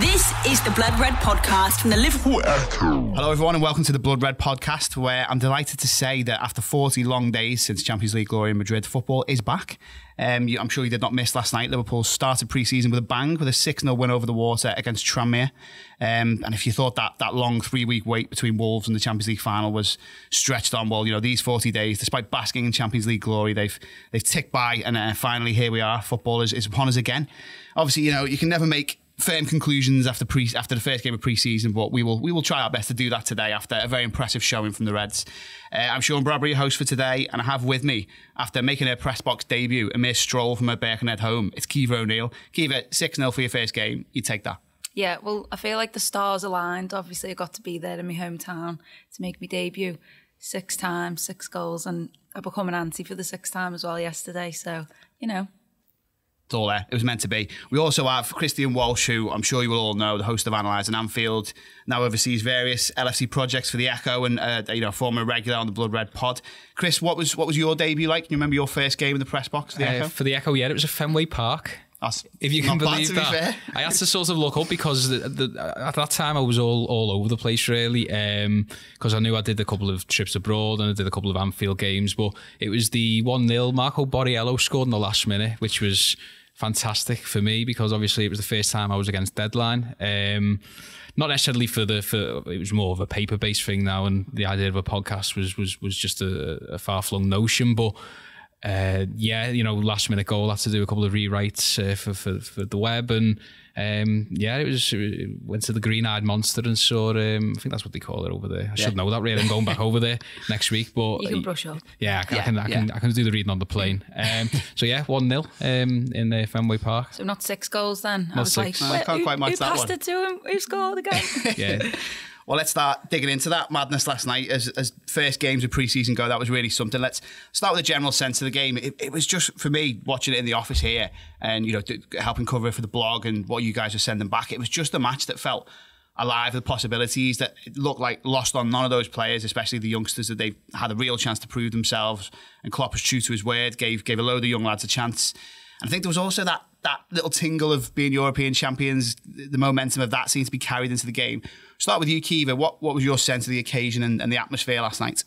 This is the Blood Red Podcast from the Liverpool Echo. Hello everyone and welcome to the Blood Red Podcast, where I'm delighted to say that after 40 long days since Champions League glory in Madrid, football is back. I'm sure you did not miss last night. Liverpool started pre-season with a bang, with a 6-0 win over the water against Tranmere. And if you thought that long three-week wait between Wolves and the Champions League final was stretched on, well, you know, these 40 days, despite basking in Champions League glory, they've ticked by, and finally here we are. Football is upon us again. Obviously, you know, you can never make firm conclusions after the first game of pre-season, but we will try our best to do that today after a very impressive showing from the Reds. I'm Sean Bradbury, your host for today, and I have with me, after making her press box debut, a mere stroll from her Birkenhead home, it's Caoimhe O'Neill. Caoimhe, 6-0 for your first game. You take that? Yeah, well, I feel like the stars aligned. Obviously, I got to be there in my hometown to make my debut 6 times, 6 goals, and I become an auntie for the 6th time as well yesterday, so, you know. All there. It was meant to be. We also have Christian Walsh, who I'm sure you will all know, the host of Analysing Anfield, now oversees various LFC projects for the Echo and you know, former regular on the Blood Red Pod. Chris, what was your debut like? Can you remember your first game in the press box for the Echo? For the Echo, yeah, it was at Fenway Park. That's if you can believe that. Fair. I had to sort of look up because at that time I was all over the place really, because I knew I did a couple of trips abroad and I did a couple of Anfield games, but it was the 1-0 Marco Borriello scored in the last minute, which was fantastic for me because obviously it was the first time I was against deadline. Not necessarily for it was more of a paper-based thing now, and the idea of a podcast was just a far-flung notion, but yeah, you know, last minute goal, had to do a couple of rewrites for the web, and yeah, it went to the Green-Eyed Monster and saw, I think that's what they call it over there. I should know that really. I'm going back over there next week, but you can brush up. Yeah, I can do the reading on the plane. So yeah, 1-0 in the Fenway Park. So not 6 goals then. Not I was 6. Like, no, I can't quite match that one. Who passed it to him? Who scored again? Yeah. Well, let's start digging into that madness last night. As first games of pre-season go, that was really something. Let's start with the general sense of the game. It was just, for me, watching it in the office here and, you know, helping cover it for the blog and what you guys were sending back, it was just a match that felt alive with possibilities, that it looked like lost on none of those players, especially the youngsters, that they had a real chance to prove themselves. And Klopp was true to his word, gave a load of young lads a chance. And I think there was also that little tingle of being European champions, the momentum of that seemed to be carried into the game. Start with you, Caoimhe. What was your sense of the occasion and the atmosphere last night?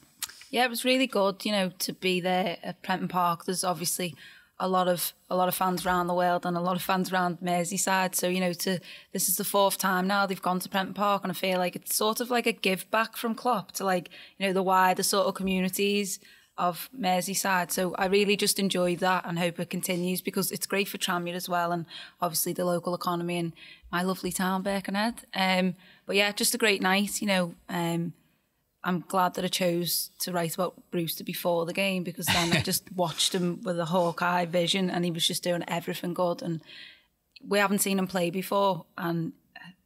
Yeah, it was really good, you know, to be there at Prenton Park. There's obviously a lot of fans around the world and a lot of fans around Merseyside. So, you know, this is the 4th time now they've gone to Prenton Park, and I feel like it's sort of like a give back from Klopp to, like, you know, the wider sort of communities of Merseyside. So I really just enjoyed that and hope it continues because it's great for Tranmere as well, and obviously the local economy and my lovely town Birkenhead. But yeah, just a great night, you know. I'm glad that I chose to write about Brewster before the game because then I just watched him with a hawk-eye vision and he was just doing everything good, and we haven't seen him play before, and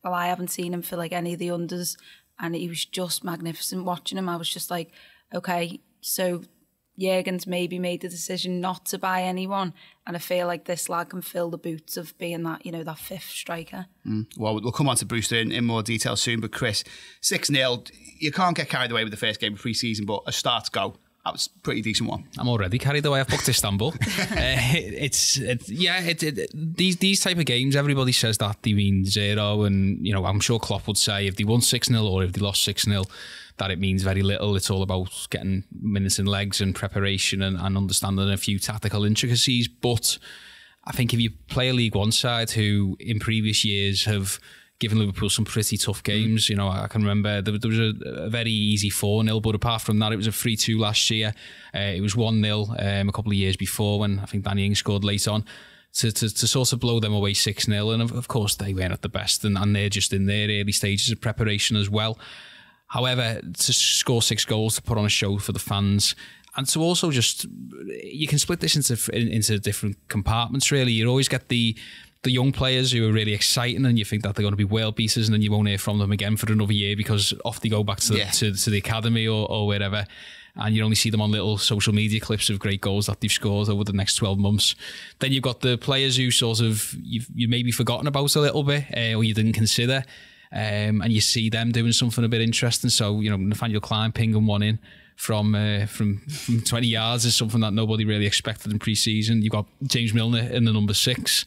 well, I haven't seen him for like any of the unders, and he was just magnificent. Watching him, I was just like, okay, so Jürgen's maybe made the decision not to buy anyone, and I feel like this lad can fill the boots of being that, you know, that 5th striker. Well, we'll come on to Brewster in more detail soon, but Chris, 6-0, you can't get carried away with the first game of pre-season, but a start go. That was a pretty decent one. I'm already carried away. I've booked Istanbul. These type of games, everybody says that they mean 0, and, you know, I'm sure Klopp would say if they won 6-0 or if they lost 6-0, that it means very little. It's all about getting minutes and legs and preparation and understanding a few tactical intricacies. But I think if you play a League One side who in previous years have given Liverpool some pretty tough games. You know, I can remember there was a very easy 4-0, but apart from that, it was a 3-2 last year. It was 1-0 a couple of years before when I think Danny Ings scored late on. To sort of blow them away 6-0, and of course they weren't at the best, and they're just in their early stages of preparation as well. However, to score 6 goals, to put on a show for the fans, and to also just, you can split this into different compartments really. You always get the young players who are really exciting and you think that they're going to be world beaters, and then you won't hear from them again for another year because off they go back to the academy or wherever, and you only see them on little social media clips of great goals that they've scored over the next 12 months. Then you've got the players who sort of you maybe forgotten about a little bit or you didn't consider, and you see them doing something a bit interesting. So, you know, Nathaniel Klein pinging one in from 20 yards is something that nobody really expected in pre-season. You've got James Milner in the number 6.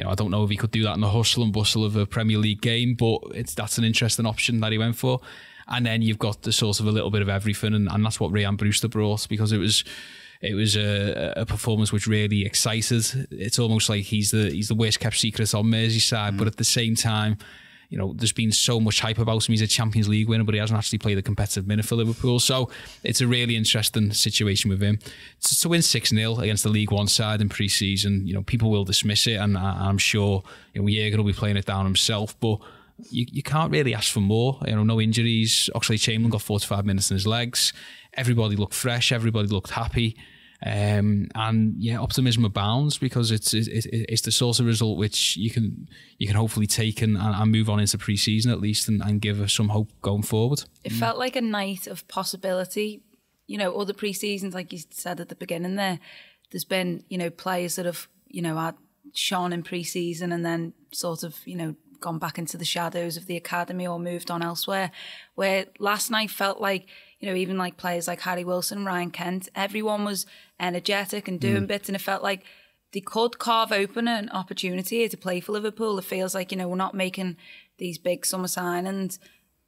you know, I don't know if he could do that in the hustle and bustle of a Premier League game, but that's an interesting option that he went for. And then you've got the sort of a little bit of everything, and that's what Rhian Brewster brought, because it was a performance which really excited. It's almost like he's the worst kept secret on Merseyside, but at the same time, you know, there's been so much hype about him. He's a Champions League winner, but he hasn't actually played a competitive minute for Liverpool. So it's a really interesting situation with him. To win 6-0 against the League One side in pre-season, you know, people will dismiss it, and I'm sure, you know, Jürgen will be playing it down himself, but you can't really ask for more. You know, no injuries. Oxlade-Chamberlain got 45 minutes in his legs. Everybody looked fresh. Everybody looked happy. And yeah, optimism abounds, because it's the sort of result which you can hopefully take and move on into pre-season at least, and give us some hope going forward. It felt like a night of possibility. You know, all the pre-seasons, like you said at the beginning there's been, you know, players that have, you know, had shone in pre-season and then sort of, you know, gone back into the shadows of the academy or moved on elsewhere, where last night felt like, you know, even like players like Harry Wilson, Ryan Kent, everyone was energetic and doing bits, and it felt like they could carve open an opportunity here to play for Liverpool. It feels like, you know, we're not making these big summer signings,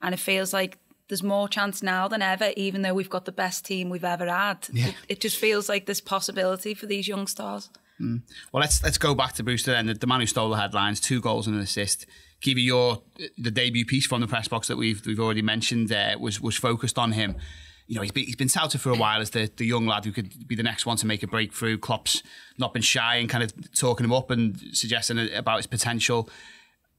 and it feels like there's more chance now than ever, even though we've got the best team we've ever had. Yeah. It just feels like there's possibility for these young stars. Well, let's go back to Brewster then, the man who stole the headlines, 2 goals and an assist. Give you the debut piece from the press box that we've already mentioned there was focused on him. You know, he's been touted for a while as the young lad who could be the next one to make a breakthrough. Klopp's not been shy in kind of talking him up and suggesting about his potential.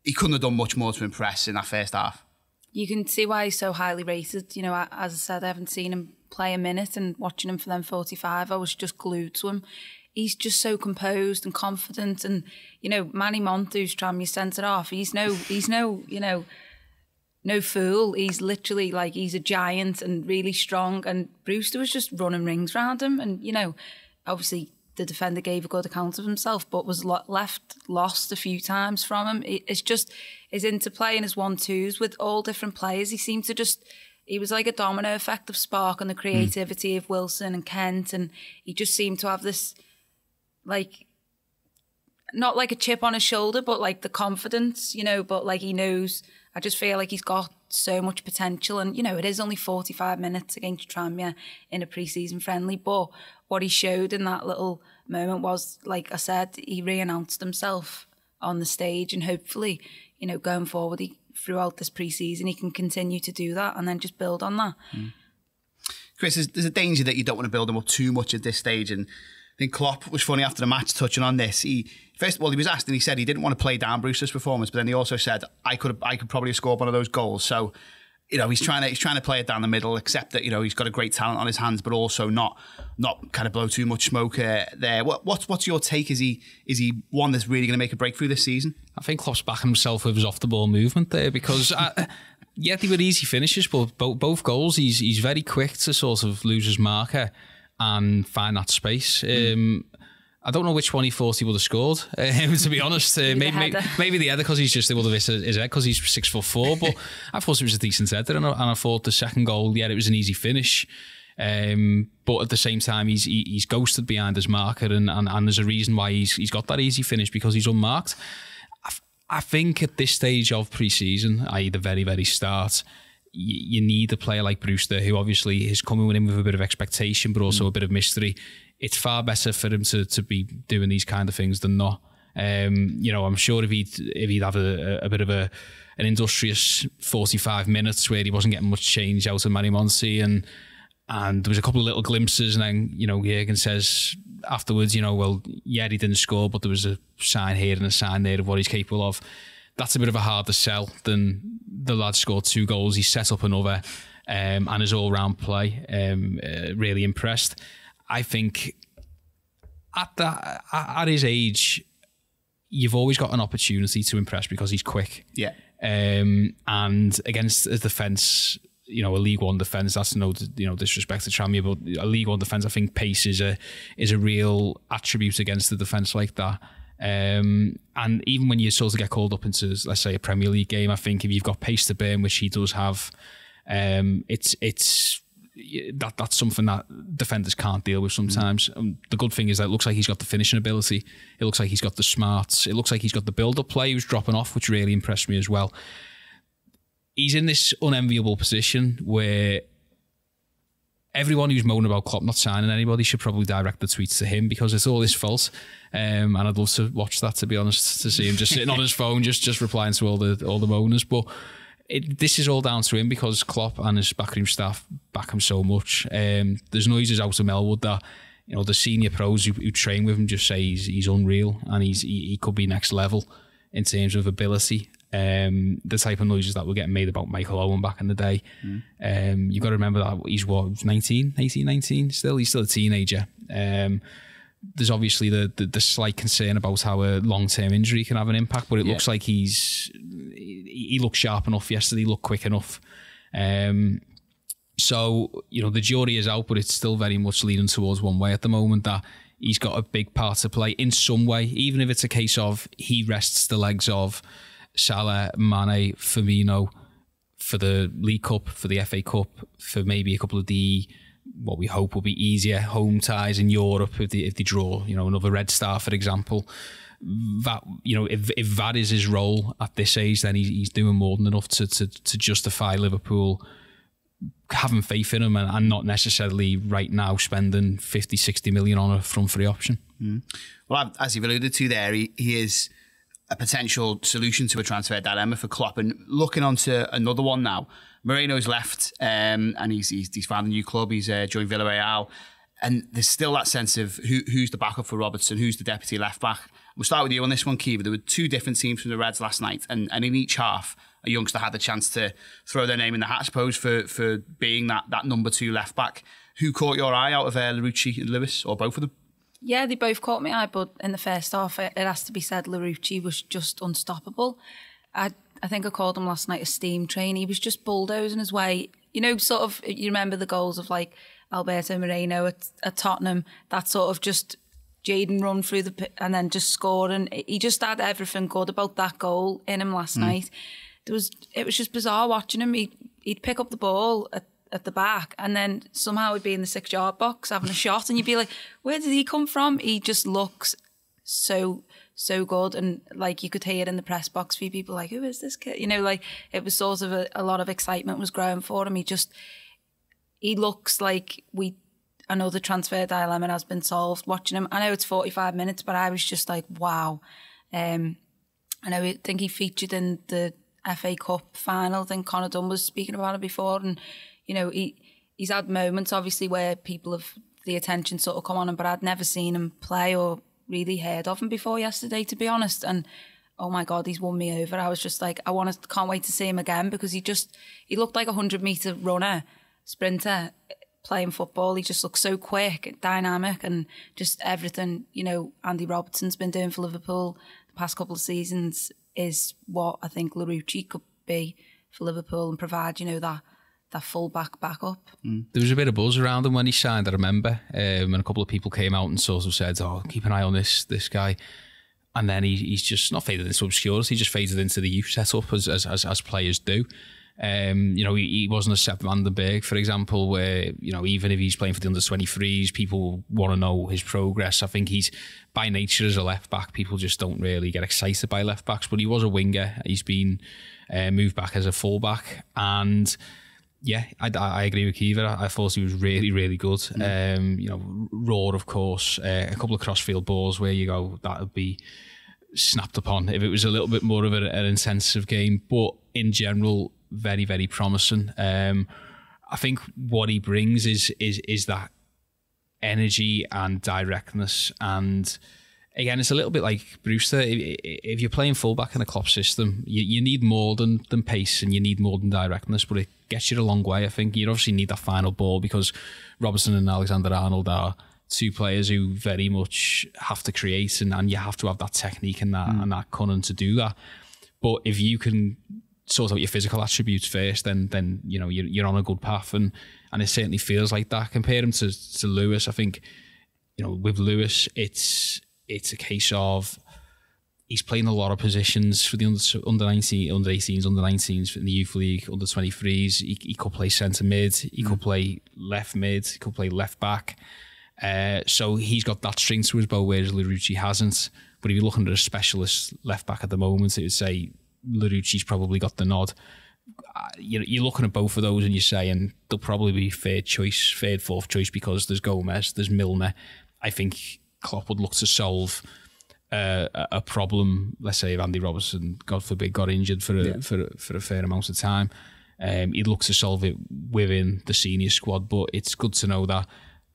He couldn't have done much more to impress in that first half. You can see why he's so highly rated. You know, as I said, I haven't seen him play a minute, and watching him for them 45, I was just glued to him. He's just so composed and confident, and, you know, Manny Montu's Tranmere centre-half, he's no fool. He's literally like, he's a giant and really strong, and Brewster was just running rings round him, and, you know, obviously the defender gave a good account of himself, but was lost a few times from him. It's just his interplay and his 1-2s with all different players. He seemed to just... He was like a domino effect of spark and the creativity of Wilson and Kent, and he just seemed to have this, like, not like a chip on his shoulder, but like the confidence, you know, but like he knows. I just feel like he's got so much potential, and, you know, it is only 45 minutes against Tranmere in a pre-season friendly, but what he showed in that little moment was, like I said, he re-announced himself on the stage, and hopefully, you know, going forward, throughout this pre-season, he can continue to do that and then just build on that. Chris, there's a danger that you don't want to build him up too much at this stage, and I think Klopp was funny after the match touching on this. First of all, he was asked and he said he didn't want to play down Brewster's performance, but then he also said, I could probably have scored one of those goals. So, you know, he's trying to play it down the middle, except that, you know, he's got a great talent on his hands, but also not kind of blow too much smoke there. What's your take? Is he one that's really going to make a breakthrough this season? I think Klopp's backing himself with his off the ball movement there, because yeah, they were easy finishes, but both goals he's very quick to sort of lose his marker and find that space. I don't know which one he thought he would have scored, to be honest. Maybe the header, because he's just, they would have hit his head because he's 6'4", but I thought it was a decent header, and I thought the second goal, yeah, it was an easy finish. But at the same time, he's ghosted behind his marker, and there's a reason why he's got that easy finish, because he's unmarked. I think at this stage of pre-season, i.e. the very, very start, you need a player like Brewster, who obviously is coming in with a bit of expectation, but also a bit of mystery. It's far better for him to be doing these kind of things than not. You know, I'm sure if he'd have a bit of an industrious 45 minutes where he wasn't getting much change out of Manny Monty, and there was a couple of little glimpses, and then, you know, Jürgen says afterwards, you know, well, yeah, he didn't score, but there was a sign here and a sign there of what he's capable of. That's a bit of a harder sell than the lad scored 2 goals, he set up another, and his all-round play really impressed. I think at his age, you've always got an opportunity to impress, because he's quick. Yeah. And against a defence, you know, a League One defence, that's no, you know, disrespect to Tranmere, but a League One defence, I think pace is a real attribute against the defence like that. And even when you sort of get called up into, let's say, a Premier League game, I think if you've got pace to burn, which he does have, it's that's something that defenders can't deal with sometimes. The good thing is that it looks like he's got the finishing ability. It looks like he's got the smarts. It looks like he's got the build-up play. He was dropping off, which really impressed me as well. He's in this unenviable position where everyone who's moaning about Klopp not signing anybody should probably direct the tweets to him, because it's all his fault. And I'd love to watch that, to be honest, to see him just sitting on his phone, just replying to all the moaners. But this is all down to him, because Klopp and his backroom staff back him so much. There's noises out of Melwood that, you know, the senior pros who train with him just say he's unreal, and he could be next level in terms of ability. The type of noises that were getting made about Michael Owen back in the day. You've got to remember that he's what, 19 still? He's still a teenager. There's obviously the slight concern about how a long-term injury can have an impact, but it looks like he looked sharp enough yesterday, he looked quick enough. So, you know, the jury is out, but it's still very much leaning towards one way at the moment, that he's got a big part to play in some way, even if it's a case of he rests the legs of Salah, Mane, Firmino for the League Cup, for the FA Cup, for maybe a couple of the, what we hope will be easier home ties in Europe if they draw, you know, another Red Star, for example. That, you know, if that is his role at this age, then he's doing more than enough to justify Liverpool having faith in him, and not necessarily right now spending 50, 60 million on a front-free option. Well, as you've alluded to there, he is a potential solution to a transfer dilemma for Klopp. And looking on to another one now, Moreno's left, and he's found a new club. He's joined Villarreal, and there's still that sense of who's the backup for Robertson, who's the deputy left back. We'll start with you on this one, Kiva. There were two different teams from the Reds last night, and in each half, a youngster had the chance to throw their name in the hat, I suppose, for being that number two left back. Who caught your eye out of Larouci and Lewis, or both of them? Yeah, they both caught my eye, but in the first half, it has to be said, Larouci was just unstoppable. I think I called him last night a steam train. He was just bulldozing his way. You know, sort of, you remember the goals of like Alberto Moreno at Tottenham, that sort of just Jadon run through and then just scoring. He just had everything good about that goal in him last night. It was just bizarre watching him. He'd pick up the ball at the back, and then somehow he'd be in the 6-yard box having a shot, and you'd be like, where did he come from? He just looks so good, and like you could hear in the press box, few people like, who is this kid? You know, like it was sort of a lot of excitement was growing for him. He looks like another transfer dilemma has been solved watching him. I know it's 45 minutes, but I was just like, wow. I think he featured in the FA Cup final. I think Conor Dunn was speaking about it before, and you know, he's had moments, obviously, where people have the attention sort of come on him, but I'd never seen him play or really heard of him before yesterday, to be honest. And, oh, my God, he's won me over. I was just like, can't wait to see him again, because he looked like a 100-metre runner, sprinter, playing football. He just looked so quick, dynamic, and just everything, you know, Andy Robertson's been doing for Liverpool the past couple of seasons is what I think Larouci could be for Liverpool and provide, you know, that full-back backup. There was a bit of buzz around him when he signed, I remember, and a couple of people came out and sort of said, oh, keep an eye on this guy. And then he's just not faded into obscurity, he just faded into the youth setup as players do. You know, he wasn't a Sepp van den Berg, for example, where, you know, even if he's playing for the under-23s, people want to know his progress. I think he's, by nature, as a left-back, people just don't really get excited by left-backs, but he was a winger. He's been moved back as a full-back, and yeah, I agree with Kiva. I thought he was really, really good. You know, raw, of course. A couple of crossfield balls where you go, that would be snapped upon if it was a little bit more of an intensive game. But in general, very, very promising. I think what he brings is that energy and directness. And again, it's a little bit like Brewster. If you're playing fullback in a Klopp system, you need more than pace, and you need more than directness, but it gets you a long way, I think. You obviously need that final ball, because Robertson and Alexander-Arnold are two players who very much have to create, and you have to have that technique and that cunning to do that. But if you can sort out your physical attributes first, then you know, you're on a good path, and it certainly feels like that. Compare him to Lewis. I think, you know, with Lewis, it's a case of he's playing a lot of positions for the under 18s, under 19s in the youth league, under 23s. He could play centre mid, he could play left mid, he could play left back. So he's got that strength to his bow, whereas Larouci hasn't. But if you're looking at a specialist left back at the moment, it would say Larouci's probably got the nod. You're looking at both of those and you're saying they'll probably be third, fourth choice, because there's Gomez, there's Milner. I think Klopp would look to solve a problem, let's say, if Andy Robertson, God forbid, got injured for a fair amount of time. He'd look to solve it within the senior squad, but it's good to know that,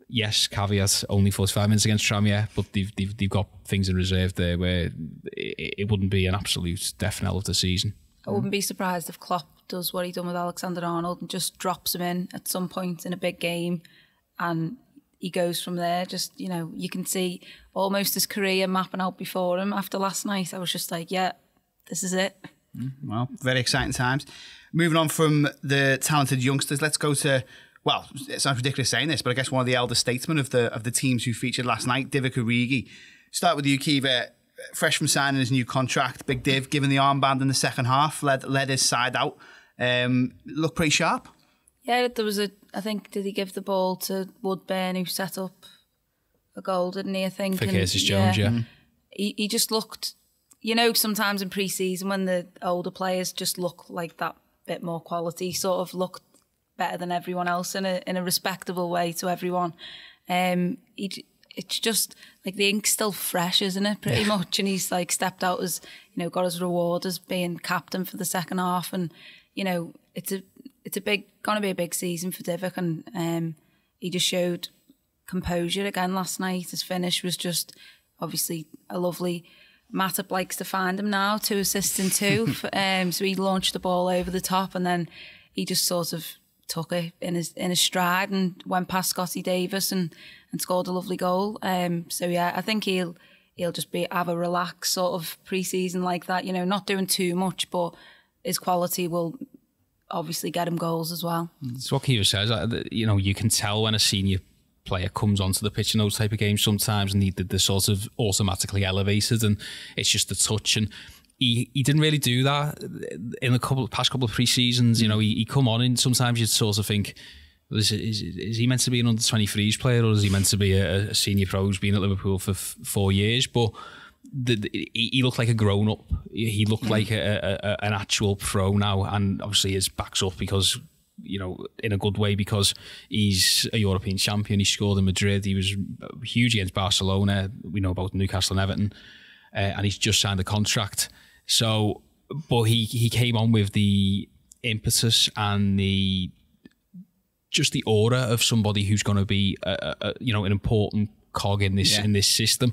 yes, caveat, only 45 minutes against Tranmere, but they've got things in reserve there where it wouldn't be an absolute death knell of the season. I wouldn't be surprised if Klopp does what he done with Alexander-Arnold and just drops him in at some point in a big game, and he goes from there. Just, you know, you can see almost his career mapping out before him. After last night, I was just like, yeah, this is it. Well, very exciting times. Moving on from the talented youngsters, let's go to, well, it sounds ridiculous saying this, but I guess one of the elder statesmen of the teams who featured last night, Divock Origi. Start with you, Caoimhe. Fresh from signing his new contract, Big Div, given the armband in the second half, led his side out. Looked pretty sharp. Yeah, there was did he give the ball to Woodburn, who set up a goal, didn't he, I think? For Curtis Jones, yeah. He just looked, you know, sometimes in pre-season when the older players just look like that bit more quality, he sort of looked better than everyone else in a respectable way to everyone. It's just like the ink's still fresh, isn't it, pretty much? And he's like stepped out as, you know, got his reward as being captain for the second half. And, you know, it's going to be a big season for Divock. And he just showed composure again last night. His finish was just obviously a lovely... Matip likes to find him now, 2 assists and 2. So he launched the ball over the top and then he just sort of took it in his stride and went past Scotty Davis and scored a lovely goal. So yeah, I think he'll just have a relaxed sort of pre-season like that, you know, not doing too much, but his quality will obviously get him goals as well. It's what Caoimhe says, you know, you can tell when a senior player comes onto the pitch in those type of games sometimes and they're sort of automatically elevated and it's just the touch, and he didn't really do that in the past couple of pre-seasons. You know, he come on and sometimes you'd sort of think, is he meant to be an under-23s player or is he meant to be a senior pro who's been at Liverpool for 4 years? But he looked like a grown-up. He looked like an actual pro now, and obviously his back's up because, you know, in a good way, because he's a European champion. He scored in Madrid. He was huge against Barcelona. We know about Newcastle and Everton. And he's just signed a contract. So, but he came on with the impetus and the aura of somebody who's going to be, you know, an important cog in this in this system.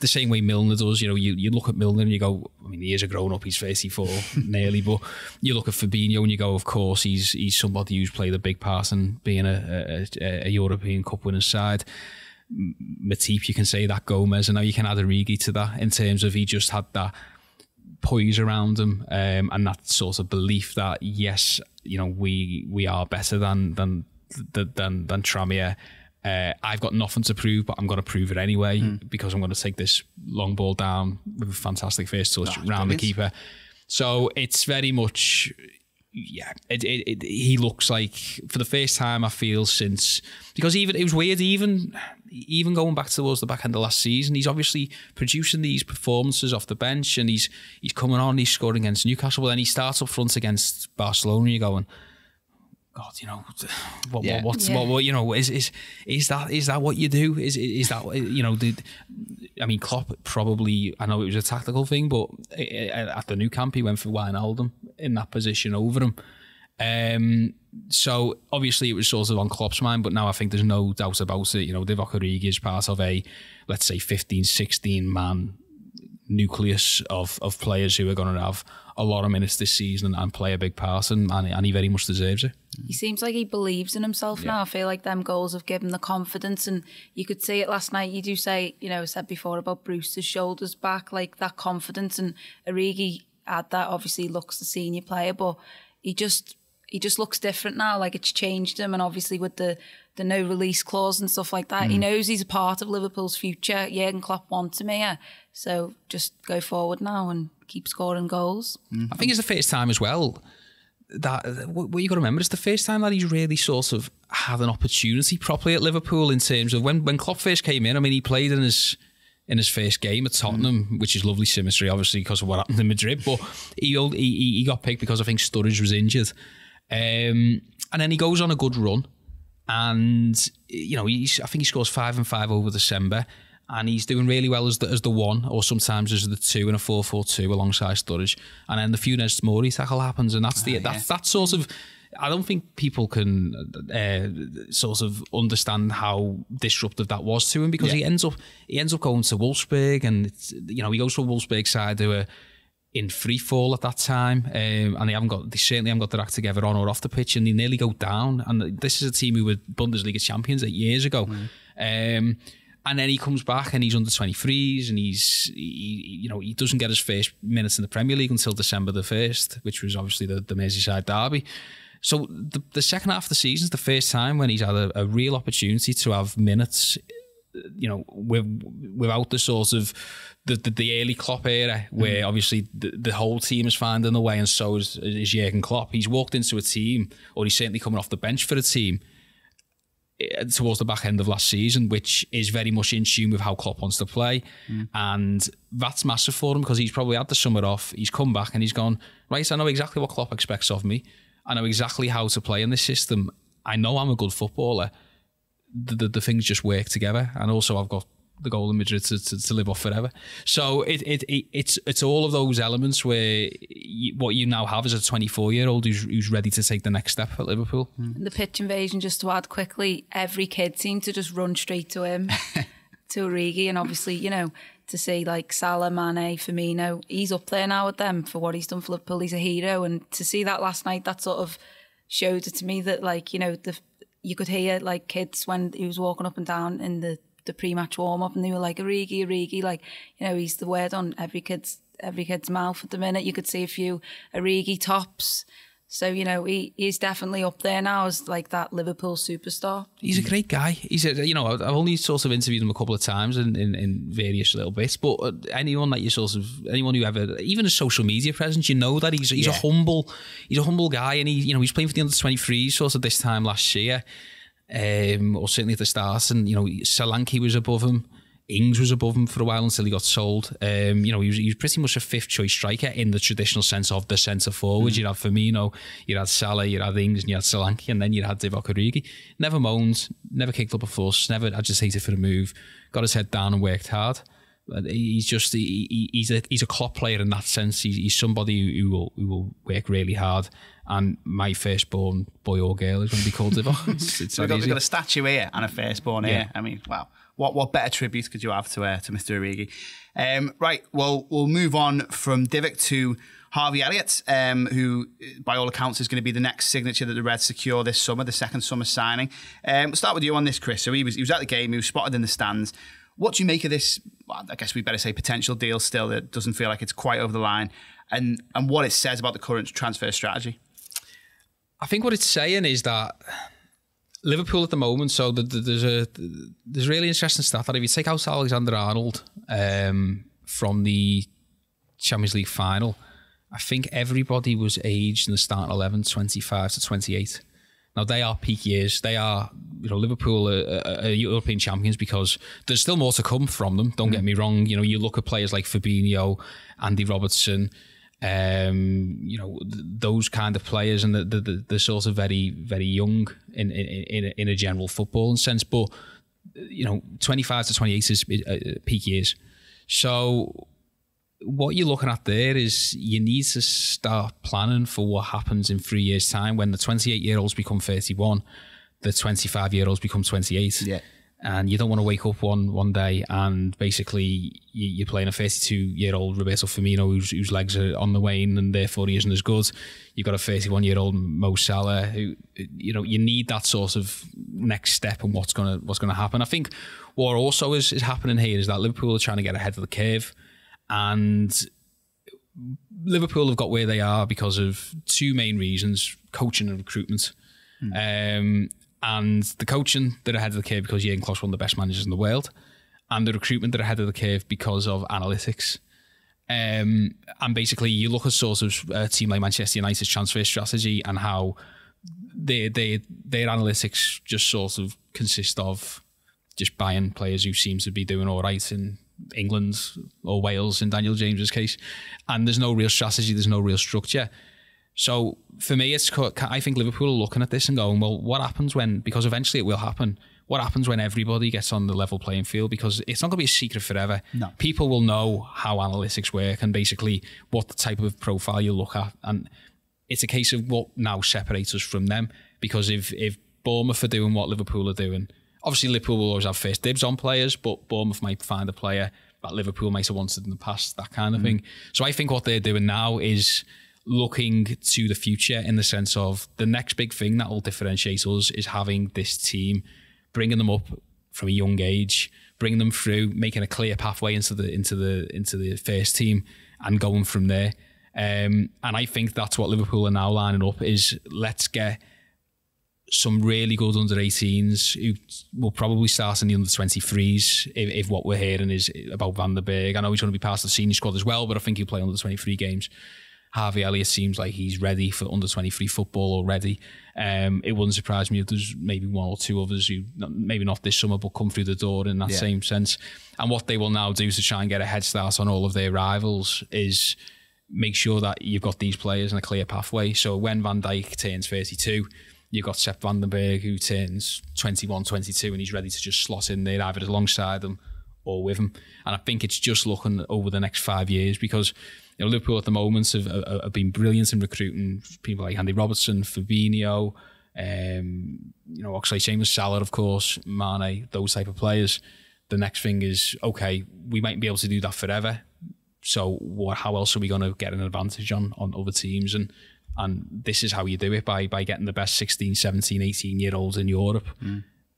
The same way Milner does. You know, you look at Milner and you go, I mean, he is a grown-up, he's 34 nearly, but you look at Fabinho and you go, of course, he's somebody who's played a big part in being a European Cup winner's side. Matip, you can say that, Gomez, and now you can add Origi to that in terms of he just had that poise around him, and that sort of belief that, yes, you know, we are better than Tranmere. I've got nothing to prove, but I'm going to prove it anyway because I'm going to take this long ball down with a fantastic first touch round the keeper. So it's very much, yeah, he looks like, for the first time I feel since, because even it was weird, even going back towards the back end of last season, he's obviously producing these performances off the bench and he's coming on, he's scoring against Newcastle, but then he starts up front against Barcelona and you're going, God, you know, what you know, is that what you do? Is that, you know, I mean, Klopp probably, I know it was a tactical thing, but at the new camp, he went for Wijnaldum in that position over him. So obviously it was sort of on Klopp's mind, but now I think there's no doubt about it. You know, Divock Origi is part of a, let's say, 15, 16 man nucleus of players who are going to have a lot of minutes this season and play a big part, and he very much deserves it. He seems like he believes in himself now. I feel like them goals have given the confidence, and you could see it last night. You do say, you know, I said before about Brewster's shoulders back, like that confidence, and Origi had that. Obviously, he looks the senior player, but he just he just looks different now. Like, it's changed him, and obviously with the no release clause and stuff like that, he knows he's a part of Liverpool's future. Jürgen Klopp wants him here, so just go forward now and keep scoring goals. I think it's the first time as well that what you got to remember, it's the first time that he's really sort of had an opportunity properly at Liverpool, in terms of when Klopp first came in. I mean, he played in his first game at Tottenham, which is lovely symmetry, obviously, because of what happened in Madrid. But he got picked because I think Sturridge was injured, and then he goes on a good run, and you know, I think he scores 5 and 5 over December, and he's doing really well as the one, or sometimes as the two in a 4-4-2 alongside Sturridge. And then the Funes Mori tackle happens, and that's that sort of. I don't think people can sort of understand how disruptive that was to him, because he ends up going to Wolfsburg, and it's, you know, he goes to a Wolfsburg side who were in free fall at that time, and they certainly haven't got their act together on or off the pitch, and they nearly go down. And this is a team who were Bundesliga champions 8 years ago. And then he comes back, and he's under 23s, and he doesn't get his first minutes in the Premier League until December 1st, which was obviously the Merseyside derby. So the second half of the season is the first time when he's had a real opportunity to have minutes, you know, without the sort of the early Klopp era, where obviously the whole team is finding a way, and so is Jürgen Klopp. He's walked into a team, or he's certainly coming off the bench for a team towards the back end of last season, which is very much in tune with how Klopp wants to play. And that's massive for him, because he's probably had the summer off. He's come back and he's gone, right, I know exactly what Klopp expects of me. I know exactly how to play in this system. I know I'm a good footballer. The things just work together, and also I've got the goal in Madrid to live off forever. So it's all of those elements where what you now have is a 24-year-old who's ready to take the next step at Liverpool. And the pitch invasion, just to add quickly, every kid seemed to just run straight to him, to Origi, and obviously, you know, to see like Salah, Mane, Firmino, he's up there now with them for what he's done for Liverpool. He's a hero, and to see that last night, that sort of showed it to me that, like, you know, you could hear like kids when he was walking up and down in the pre-match warm-up, and they were like, Origi, Origi, like, you know, he's the word on every kid's mouth at the minute. You could see a few Origi tops. So, you know, he's definitely up there now as like that Liverpool superstar. He's a great guy. You know, I've only sort of interviewed him a couple of times in various little bits, but anyone who ever, even his social media presence, you know that he's a humble guy, and he's playing for the under-23 sort of this time last year, or certainly at the start, and you know, Solanke was above him. Ings was above him for a while until he got sold. You know, he was pretty much a fifth-choice striker in the traditional sense of the centre-forward. You had Firmino, you had Salah, you had Ings, and you had Solanke, and then you had Divock Origi. Never moaned, never kicked up a fuss, never agitated for a move, got his head down and worked hard. He's just, he's a Klopp player in that sense. He's somebody who will work really hard. And my firstborn boy or girl is going to be called Divock. We've got a statue here and a firstborn here. I mean, wow. What better tribute could you have to Mr. Origi? Right, well, we'll move on from Divock to Harvey Elliott, who, by all accounts, is going to be the next signature that the Reds secure this summer, the second summer signing. We'll start with you on this, Chris. So he was at the game, he was spotted in the stands. What do you make of this, well, I guess we better say potential deal still, that doesn't feel like it's quite over the line, and what it says about the current transfer strategy? I think what it's saying is that Liverpool at the moment, so there's a really interesting stat that if you take out Alexander-Arnold from the Champions League final, I think everybody was aged in the starting 11, 25 to 28. Now, they are peak years. They are, you know, Liverpool are European champions because there's still more to come from them. Don't get me wrong. You know, you look at players like Fabinho, Andy Robertson, you know, those kind of players, and they're sort of very, very young in a general footballing sense. But you know, 25 to 28 is peak years. So what you're looking at there is you need to start planning for what happens in 3 years' time when the 28-year-olds become 31, the 25-year-olds become 28. Yeah. And you don't want to wake up one day and basically you're playing a 32-year-old Roberto Firmino whose legs are on the wane and therefore he isn't as good. You've got a 31-year-old Mo Salah who, you know, you need that sort of next step and what's gonna happen. I think what also is happening here is that Liverpool are trying to get ahead of the curve, and Liverpool have got where they are because of two main reasons, coaching and recruitment. And the coaching, they're ahead of the curve because Jürgen Klopp's one of the best managers in the world. And the recruitment, they're ahead of the curve because of analytics. And basically, you look at sort of a team like Manchester United's transfer strategy and how their analytics just sort of consist of just buying players who seem to be doing all right in England or Wales in Daniel James's case. And there's no real strategy, there's no real structure. So for me, it's, I think Liverpool are looking at this and going, well, what happens when, because eventually it will happen, what happens when everybody gets on the level playing field? Because it's not going to be a secret forever. No. People will know how analytics work and basically what the type of profile you look at. And it's a case of what now separates us from them. Because if Bournemouth are doing what Liverpool are doing, obviously Liverpool will always have first dibs on players, but Bournemouth might find a player that Liverpool might have wanted in the past, that kind of thing. So I think what they're doing now is looking to the future in the sense of the next big thing that will differentiate us is having this team, bringing them up from a young age, bringing them through, making a clear pathway into the first team, and going from there. And I think that's what Liverpool are now lining up is let's get some really good under-18s who will probably start in the under-23s if what we're hearing is about Van den Berg. I know he's going to be part of the senior squad as well, but I think he'll play under-23 games. Harvey Elliott seems like he's ready for under-23 football already. It wouldn't surprise me if there's maybe one or two others who, maybe not this summer, but come through the door in that same sense. And what they will now do to try and get a head start on all of their rivals is make sure that you've got these players in a clear pathway. So when Van Dijk turns 32, you've got Sepp van den Berg who turns 21, 22, and he's ready to just slot in there either alongside them or with him. And I think it's just looking over the next 5 years because, you know, Liverpool at the moment have been brilliant in recruiting people like Andy Robertson, Fabinho, you know, Oxlade-Chamberlain, Salah, of course, Mane, those type of players. The next thing is, okay, we might be able to do that forever. So how else are we going to get an advantage on other teams? And this is how you do it, by getting the best 16, 17, 18-year-olds in Europe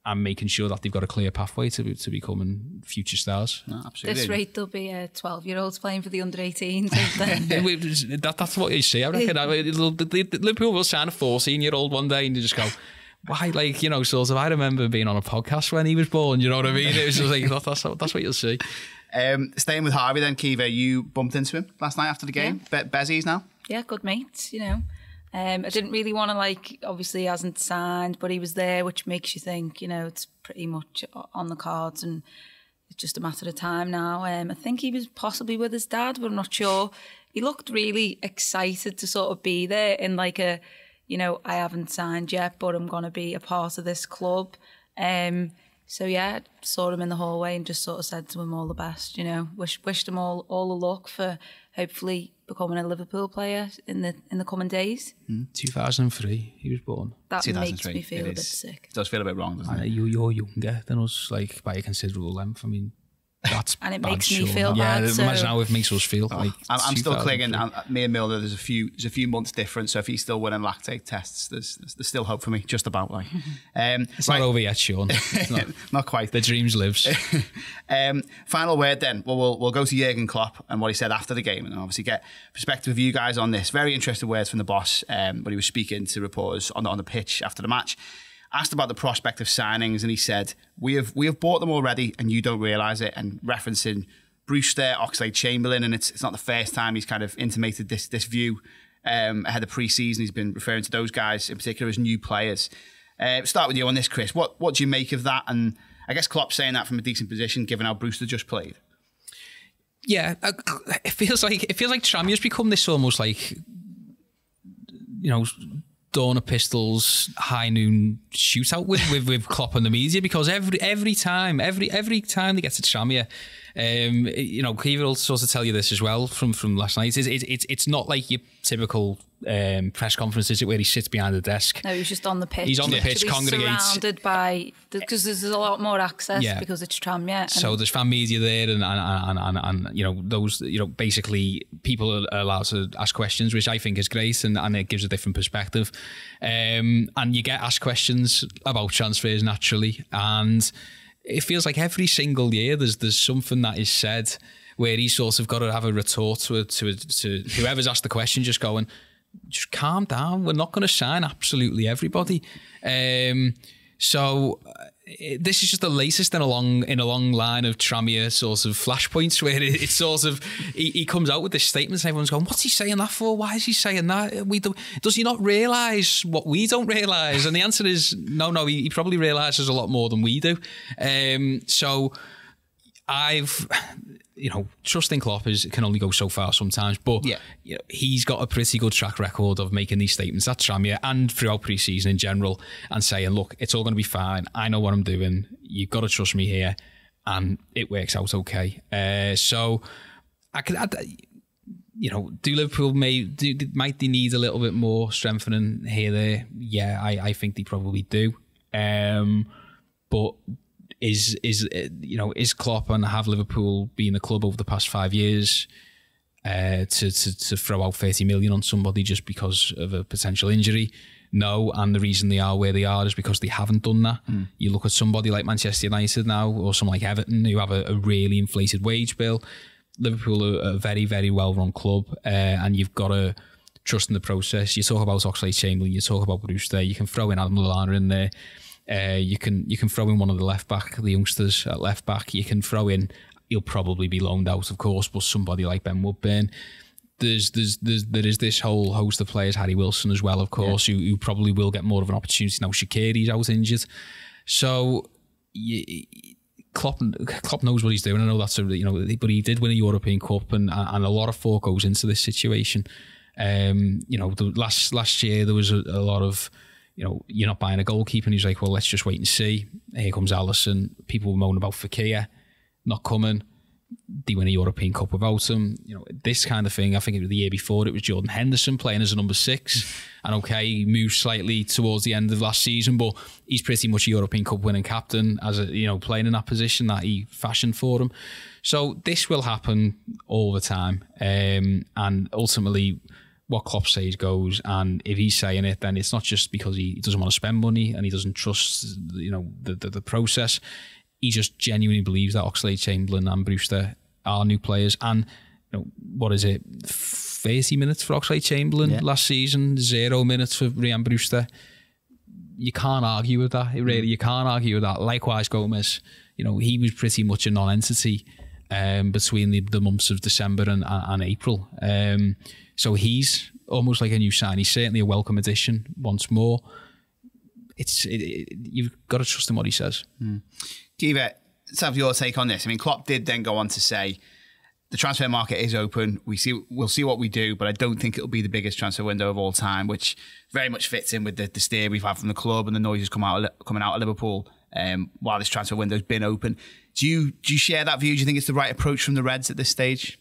and making sure that they've got a clear pathway to becoming future stars. No, absolutely. This rate, there'll be 12-year-olds playing for the under-18s. That's what you see, I reckon. Liverpool will sign a 14-year-old one day and you just go, why, like, you know, sort of, I remember being on a podcast when he was born, you know what I mean? It was just like, that's what you'll see. Staying with Harvey then, Caoimhe, you bumped into him last night after the game. Yeah. Bezzy's now. Yeah, good mate, you know. I didn't really want to, like, obviously he hasn't signed, but he was there, which makes you think, you know, it's pretty much on the cards and it's just a matter of time now. I think he was possibly with his dad, but I'm not sure. He looked really excited to sort of be there in like a, you know, I haven't signed yet, but I'm going to be a part of this club. So yeah, saw him in the hallway and just sort of said to him all the best, you know, wished him all the luck for hopefully becoming a Liverpool player in the coming days. 2003, he was born. That makes me feel a bit sick. It does feel a bit wrong, doesn't it? You're younger than us, like by a considerable length. I mean, that's and it bad, makes me feel bad. Yeah, so imagine how it makes us feel. Like I'm still clinging. Me and Milner, there's a few months difference. So if he's still winning lactate tests, there's still hope for me. Just about like. It's not over yet, Sean. It's not quite. The dreams lives. Final word then. Well, we'll go to Jürgen Klopp and what he said after the game, and obviously get perspective of you guys on this. Very interesting words from the boss when he was speaking to reporters on the pitch after the match. Asked about the prospect of signings, and he said, we have bought them already and you don't realise it, and referencing Brewster, Oxlade-Chamberlain, and it's not the first time he's kind of intimated this view ahead of pre-season. He's been referring to those guys in particular as new players. Start with you on this, Chris. What do you make of that? And I guess Klopp's saying that from a decent position given how Brewster just played. Yeah, it feels like Tranmere's become this almost like, you know, Dawn of Pistols, High Noon shootout with Klopp and the media, because every time they get to Tranmere, you know, Caoimhe will sort of tell you this as well from last night. It's not like your typical press conference, is it, where he sits behind the desk? No, he's just on the pitch. He's on the pitch, congregates, surrounded by, because there's a lot more access because it's Tranmere. So there's fan media there, and you know, those, you know, basically people are allowed to ask questions, which I think is great, and it gives a different perspective. And you get asked questions about transfers naturally, and it feels like every single year there's something that is said. where he sort of got to have a retort to whoever's asked the question, just going, just calm down. We're not going to sign absolutely everybody. This is just the latest in a long line of Tranmere sort of flashpoints where it's sort of he comes out with this statement and everyone's going, what's he saying that for? Why is he saying that? Does he not realise what we don't realise? And the answer is no, he probably realises a lot more than we do. Trusting Klopp can only go so far sometimes, but he's got a pretty good track record of making these statements at Tranmere and throughout pre-season in general and saying, look, it's all going to be fine. I know what I'm doing. You've got to trust me here, and it works out okay. Do Liverpool might they need a little bit more strengthening here, there? Yeah, I think they probably do. But is Klopp and have Liverpool been a club over the past 5 years to throw out 30 million on somebody just because of a potential injury? No, and the reason they are where they are is because they haven't done that. Mm. You look at somebody like Manchester United now, or someone like Everton, who have a really inflated wage bill. Liverpool are a very, very well-run club, and you've got to trust in the process. You talk about Oxlade-Chamberlain, you talk about Brewster, you can throw in Adam Lallana in there. You can throw in one of the youngsters at left back. You can throw in, he'll probably be loaned out, of course, but somebody like Ben Woodburn. There is this whole host of players, Harry Wilson as well, of course, who probably will get more of an opportunity now. Shaqiri's out injured, so Klopp knows what he's doing. I know that's but he did win a European Cup, and a lot of thought goes into this situation. Last year there was a lot of, you're not buying a goalkeeper, and he's like, well, let's just wait and see. Here comes Alisson. People moan about Fekir not coming. They win a European Cup without him. This kind of thing. I think it was the year before, it was Jordan Henderson playing as a number 6. And he moved slightly towards the end of last season, but he's pretty much a European Cup winning captain, as playing in that position that he fashioned for him. So this will happen all the time. And ultimately, what Klopp says goes, and if he's saying it, then it's not just because he doesn't want to spend money and he doesn't trust, the process. He just genuinely believes that Oxlade-Chamberlain and Brewster are new players. And what is it? 30 minutes for Oxlade-Chamberlain last season, 0 minutes for Rhian Brewster. You can't argue with that. Really, you can't argue with that. Likewise, Gomez. He was pretty much a non-entity between the months of December and April. So he's almost like a new sign. He's certainly a welcome addition once more. You've got to trust him what he says. Mm. Divock, let's have your take on this. I mean, Klopp did then go on to say, the transfer market is open. We'll see what we do, but I don't think it'll be the biggest transfer window of all time, which very much fits in with the steer we've had from the club and the noises coming out of Liverpool while this transfer window's been open. Do you share that view? Do you think it's the right approach from the Reds at this stage?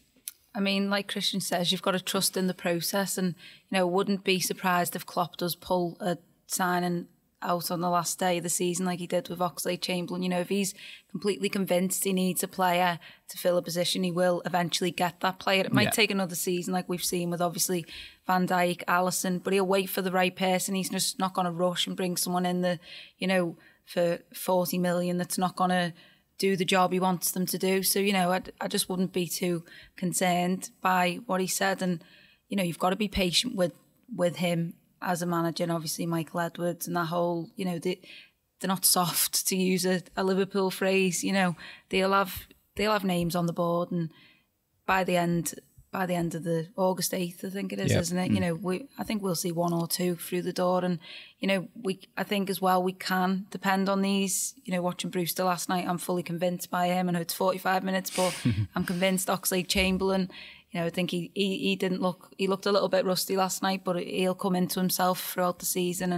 I mean, like Christian says, you've got to trust in the process, and wouldn't be surprised if Klopp does pull a signing out on the last day of the season like he did with Oxlade-Chamberlain. If he's completely convinced he needs a player to fill a position, he will eventually get that player. It might take another season, like we've seen with obviously Van Dijk, Alisson, but he'll wait for the right person. He's just not going to rush and bring someone in for 40 million that's not going to do the job he wants them to do. So, I just wouldn't be too concerned by what he said. And, you've got to be patient with him as a manager, and obviously Michael Edwards and that whole, they're not soft, to use a Liverpool phrase. They'll have names on the board, and by the end of the August 8th, I think it is, isn't it? Mm. I think we'll see one or two through the door, and I think as well we can depend on these. Watching Brewster last night, I'm fully convinced by him. I know it's 45 minutes, but I'm convinced. Oxlade-Chamberlain, I think he looked a little bit rusty last night, but he'll come into himself throughout the season.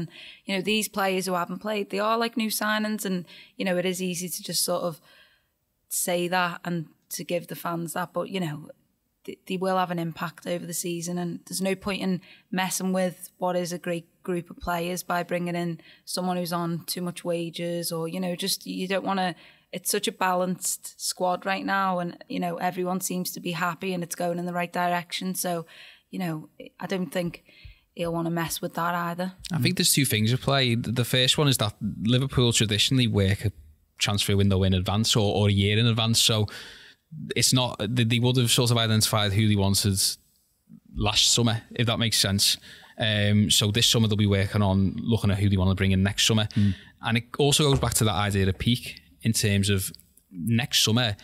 And these players who haven't played, they are like new signings, and it is easy to just sort of say that and to give the fans that, but they will have an impact over the season, and there's no point in messing with what is a great group of players by bringing in someone who's on too much wages, or you don't want to. It's such a balanced squad right now, and everyone seems to be happy and it's going in the right direction, so I don't think he'll want to mess with that either. I think there's two things at play. The first one is that Liverpool traditionally work a transfer window in advance, or a year in advance, so it's not, they would have sort of identified who they wanted last summer, if that makes sense. So this summer they'll be working on looking at who they want to bring in next summer. Mm. And it also goes back to that idea of peak in terms of next summer.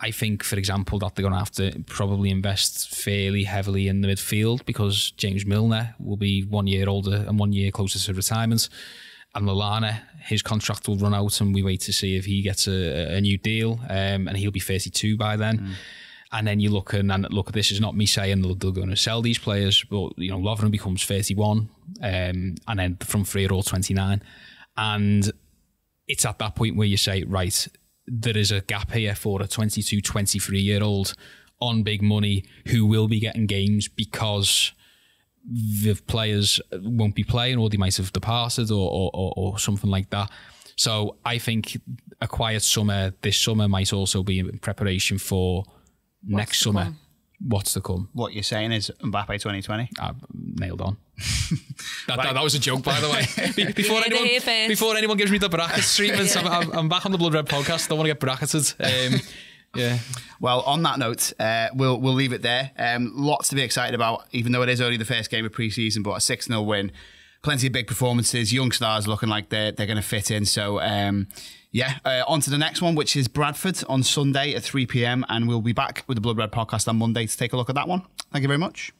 I think, for example, that they're going to have to probably invest fairly heavily in the midfield because James Milner will be 1 year older and 1 year closer to retirement. And Lallana, his contract will run out and we wait to see if he gets a new deal, and he'll be 32 by then. Mm. And then you look, and look, this is not me saying they're going to sell these players, but you know, Lovren becomes 31, and then from free or 29. And it's at that point where you say, right, there is a gap here for a 22, 23-year-old on big money who will be getting games because the players won't be playing or they might have departed or something like that. So I think a quiet summer this summer might also be in preparation for next summer. What's to come? What you're saying is Mbappe 2020? Nailed on. That was a joke, by the way. Before anyone gives me the brackets treatments, yeah. I'm back on the Blood Red podcast. Don't want to get bracketed. Yeah. Well, on that note, we'll leave it there. Lots to be excited about, even though it is only the first game of pre-season, but a 6-0 win. Plenty of big performances, young stars looking like they're going to fit in. So, on to the next one, which is Bradford on Sunday at 3 p.m. And we'll be back with the Blood Red podcast on Monday to take a look at that one. Thank you very much.